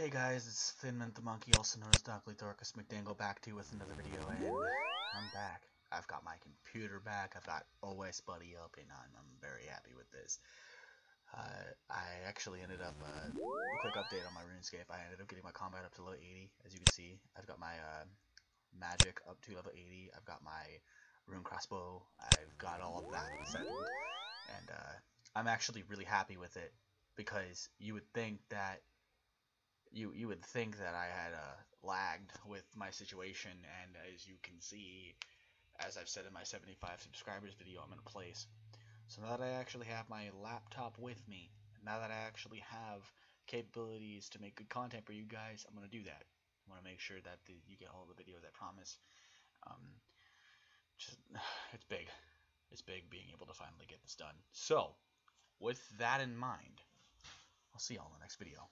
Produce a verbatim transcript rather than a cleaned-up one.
Hey guys, it's Thinmint the Monkey, also known as Darklythorcus McDangle, back to you with another video, and I'm back. I've got my computer back, I've got O S Buddy up, and I'm, I'm very happy with this. Uh, I actually ended up, uh, a quick update on my Runescape, I ended up getting my combat up to level eighty, as you can see. I've got my uh, magic up to level eighty, I've got my rune crossbow, I've got all of that settled, and uh, I'm actually really happy with it, because you would think that You, you would think that I had uh, lagged with my situation, and as you can see, as I've said in my seventy-five subscribers video, I'm in a place. So now that I actually have my laptop with me, now that I actually have capabilities to make good content for you guys, I'm going to do that. I want to make sure that the, you get all the videos I promise. Um, just, it's big. It's big being able to finally get this done. So, with that in mind, I'll see y'all in the next video.